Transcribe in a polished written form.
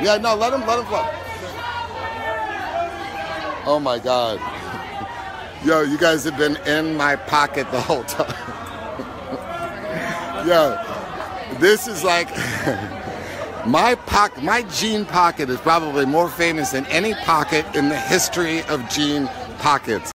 Yeah, no, let him flow. Oh my God. Yo, you guys have been in my pocket the whole time. Yo, this is like, my jean pocket is probably more famous than any pocket in the history of jean pockets.